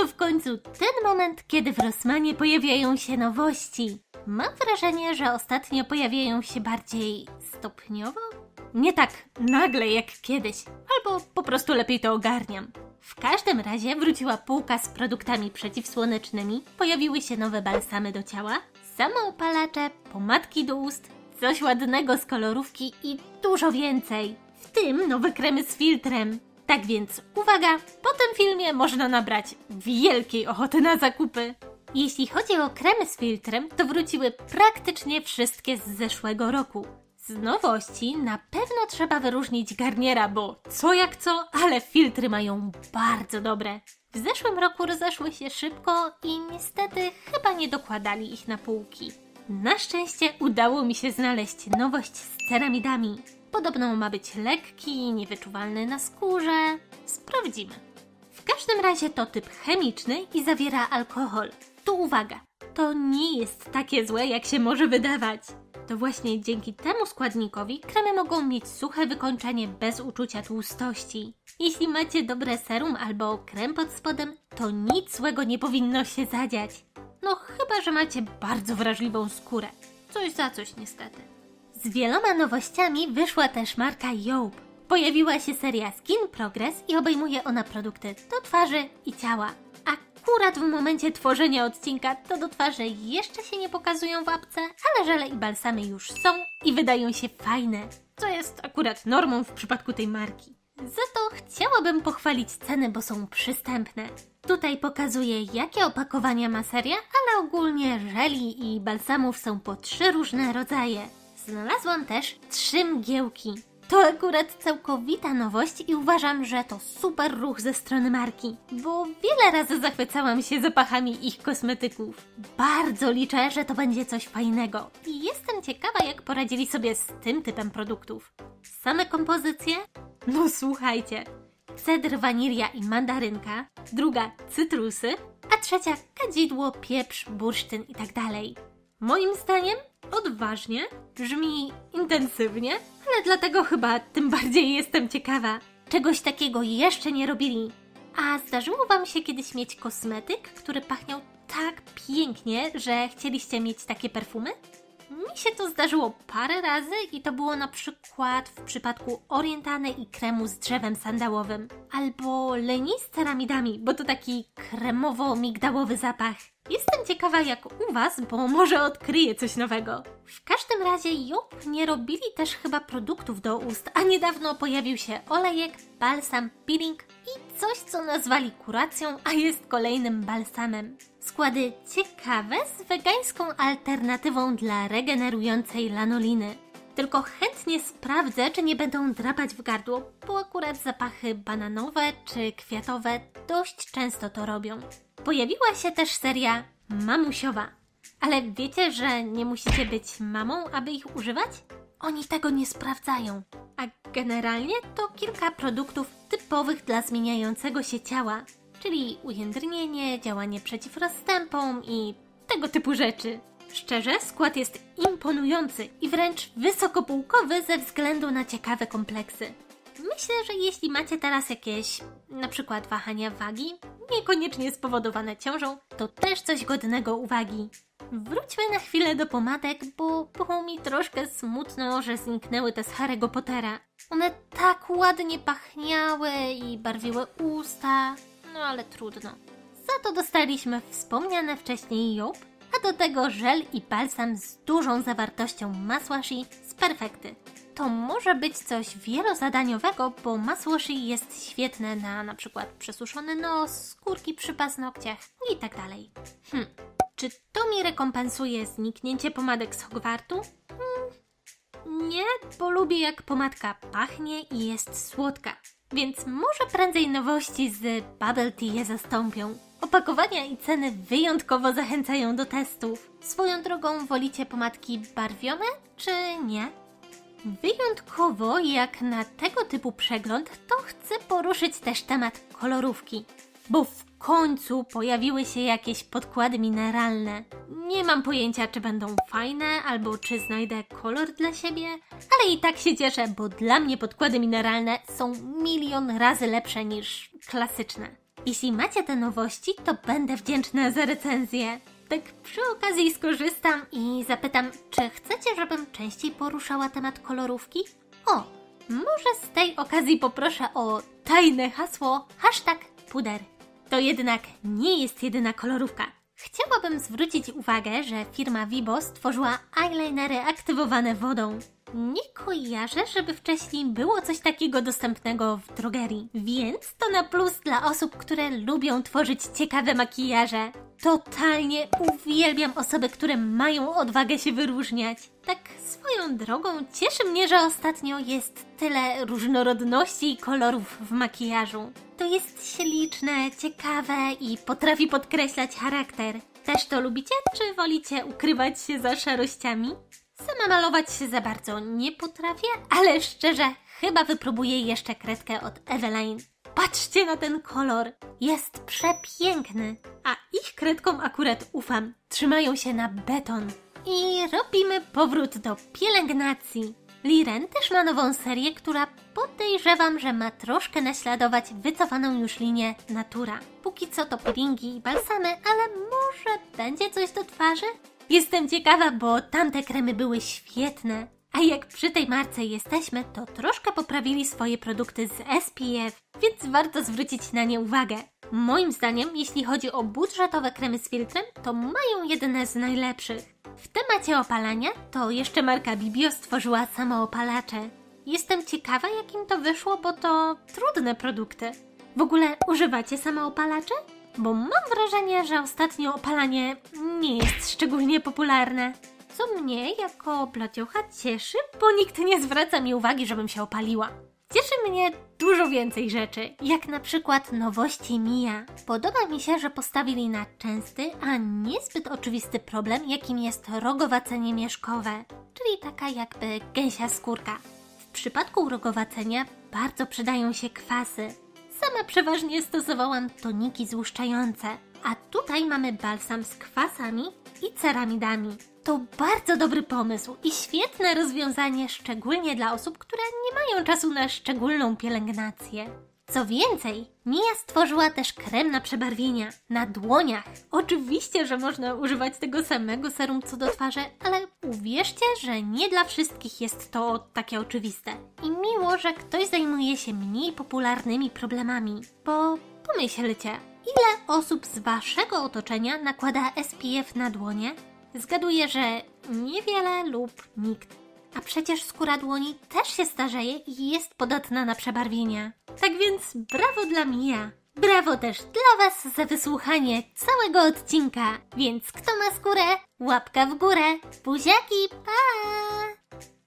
To w końcu ten moment, kiedy w Rossmanie pojawiają się nowości. Mam wrażenie, że ostatnio pojawiają się bardziej stopniowo? Nie tak nagle jak kiedyś, albo po prostu lepiej to ogarniam. W każdym razie wróciła półka z produktami przeciwsłonecznymi, pojawiły się nowe balsamy do ciała, samoopalacze, pomadki do ust, coś ładnego z kolorówki i dużo więcej. W tym nowe kremy z filtrem. Tak więc uwaga, po tym filmie można nabrać wielkiej ochoty na zakupy. Jeśli chodzi o kremy z filtrem, to wróciły praktycznie wszystkie z zeszłego roku. Z nowości na pewno trzeba wyróżnić Garniera, bo co jak co, ale filtry mają bardzo dobre. W zeszłym roku rozeszły się szybko i niestety chyba nie dokładali ich na półki. Na szczęście udało mi się znaleźć nowość z ceramidami. Podobno ma być lekki, niewyczuwalny na skórze. Sprawdzimy. W każdym razie to typ chemiczny i zawiera alkohol. Tu uwaga, to nie jest takie złe, jak się może wydawać. To właśnie dzięki temu składnikowi kremy mogą mieć suche wykończenie bez uczucia tłustości. Jeśli macie dobre serum albo krem pod spodem, to nic złego nie powinno się zadziać. No chyba, że macie bardzo wrażliwą skórę. Coś za coś niestety. Z wieloma nowościami wyszła też marka Yope. Pojawiła się seria Skin Progress i obejmuje ona produkty do twarzy i ciała. Akurat w momencie tworzenia odcinka to do twarzy jeszcze się nie pokazują w apce, ale żele i balsamy już są i wydają się fajne, co jest akurat normą w przypadku tej marki. Za to chciałabym pochwalić ceny, bo są przystępne. Tutaj pokazuję, jakie opakowania ma seria, ale ogólnie żeli i balsamów są po 3 różne rodzaje. Znalazłam też 3 mgiełki. To akurat całkowita nowość i uważam, że to super ruch ze strony marki, bo wiele razy zachwycałam się zapachami ich kosmetyków. Bardzo liczę, że to będzie coś fajnego i jestem ciekawa, jak poradzili sobie z tym typem produktów. Same kompozycje? No słuchajcie, cedr, wanilia i mandarynka, druga cytrusy, a trzecia kadzidło, pieprz, bursztyn i tak dalej. Moim zdaniem odważnie, brzmi intensywnie, ale dlatego chyba tym bardziej jestem ciekawa. Czegoś takiego jeszcze nie robili. A zdarzyło Wam się kiedyś mieć kosmetyk, który pachniał tak pięknie, że chcieliście mieć takie perfumy? Mi się to zdarzyło parę razy i to było na przykład w przypadku orientany i kremu z drzewem sandałowym. Albo leni z ceramidami, bo to taki kremowo-migdałowy zapach. Jestem ciekawa jak u Was, bo może odkryję coś nowego. W każdym razie Yope nie robili też chyba produktów do ust, a niedawno pojawił się olejek, balsam, peeling i coś, co nazwali kuracją, a jest kolejnym balsamem. Składy ciekawe z wegańską alternatywą dla regenerującej lanoliny. Tylko chętnie sprawdzę, czy nie będą drapać w gardło, bo akurat zapachy bananowe czy kwiatowe dość często to robią. Pojawiła się też seria mamusiowa. Ale wiecie, że nie musicie być mamą, aby ich używać? Oni tego nie sprawdzają. A generalnie to kilka produktów typowych dla zmieniającego się ciała, czyli ujędrnienie, działanie przeciw rozstępom i tego typu rzeczy. Szczerze, skład jest imponujący i wręcz wysokopułkowy ze względu na ciekawe kompleksy. Myślę, że jeśli macie teraz jakieś na przykład wahania wagi, niekoniecznie spowodowane ciążą, to też coś godnego uwagi. Wróćmy na chwilę do pomadek, bo było mi troszkę smutno, że zniknęły te z Harry'ego Pottera. One tak ładnie pachniały i barwiły usta, no ale trudno. Za to dostaliśmy wspomniane wcześniej Yope, a do tego żel i balsam z dużą zawartością masła shea z perfekty. To może być coś wielozadaniowego, bo masło shea jest świetne na przykład przesuszony nos, skórki przy paznokciach i tak dalej. Czy to mi rekompensuje zniknięcie pomadek z Hogwartu? Nie, bo lubię jak pomadka pachnie i jest słodka. Więc może prędzej nowości z Bubble Tea je zastąpią. Opakowania i ceny wyjątkowo zachęcają do testów. Swoją drogą, wolicie pomadki barwione czy nie? Wyjątkowo jak na tego typu przegląd, to chcę poruszyć też temat kolorówki, bo w końcu pojawiły się jakieś podkłady mineralne. Nie mam pojęcia, czy będą fajne, albo czy znajdę kolor dla siebie, ale i tak się cieszę, bo dla mnie podkłady mineralne są milion razy lepsze niż klasyczne. Jeśli macie te nowości, to będę wdzięczna za recenzję. Tak przy okazji skorzystam i zapytam, czy chcecie, żebym częściej poruszała temat kolorówki? O, może z tej okazji poproszę o tajne hasło #puder. To jednak nie jest jedyna kolorówka. Chciałabym zwrócić uwagę, że firma Vibo stworzyła eyelinery aktywowane wodą. Nie kojarzę, żeby wcześniej było coś takiego dostępnego w drogerii, więc to na plus dla osób, które lubią tworzyć ciekawe makijaże. Totalnie uwielbiam osoby, które mają odwagę się wyróżniać. Tak swoją drogą cieszy mnie, że ostatnio jest tyle różnorodności i kolorów w makijażu. To jest śliczne, ciekawe i potrafi podkreślać charakter. Też to lubicie, czy wolicie ukrywać się za szarościami? Sama malować się za bardzo nie potrafię, ale szczerze chyba wypróbuję jeszcze kredkę od Eveline. Patrzcie na ten kolor, jest przepiękny, a ich kredkom akurat ufam, trzymają się na beton. I robimy powrót do pielęgnacji. Liren też ma nową serię, która podejrzewam, że ma troszkę naśladować wycofaną już linię Natura. Póki co to peelingi i balsamy, ale może będzie coś do twarzy? Jestem ciekawa, bo tamte kremy były świetne. A jak przy tej marce jesteśmy, to troszkę poprawili swoje produkty z SPF, więc warto zwrócić na nie uwagę. Moim zdaniem, jeśli chodzi o budżetowe kremy z filtrem, to mają jedne z najlepszych. W temacie opalania to jeszcze marka Bibio stworzyła samoopalacze. Jestem ciekawa, jak im to wyszło, bo to trudne produkty. W ogóle używacie samoopalaczy? Bo mam wrażenie, że ostatnio opalanie nie jest szczególnie popularne. Co mnie jako blociucha cieszy, bo nikt nie zwraca mi uwagi, żebym się opaliła. Cieszy mnie dużo więcej rzeczy, jak na przykład nowości Mia. Podoba mi się, że postawili na częsty, a niezbyt oczywisty problem, jakim jest rogowacenie mieszkowe, czyli taka jakby gęsia skórka. W przypadku rogowacenia bardzo przydają się kwasy. Sama przeważnie stosowałam toniki złuszczające, a tutaj mamy balsam z kwasami i ceramidami. To bardzo dobry pomysł i świetne rozwiązanie, szczególnie dla osób, które nie mają czasu na szczególną pielęgnację. Co więcej, Mia stworzyła też krem na przebarwienia, na dłoniach. Oczywiście, że można używać tego samego serum co do twarzy, ale uwierzcie, że nie dla wszystkich jest to takie oczywiste. I miło, że ktoś zajmuje się mniej popularnymi problemami, bo pomyślcie, ile osób z waszego otoczenia nakłada SPF na dłonie? Zgaduję, że niewiele lub nikt. A przecież skóra dłoni też się starzeje i jest podatna na przebarwienia. Tak więc brawo dla Mia. Brawo też dla Was za wysłuchanie całego odcinka. Więc kto ma skórę? Łapka w górę. Buziaki, pa!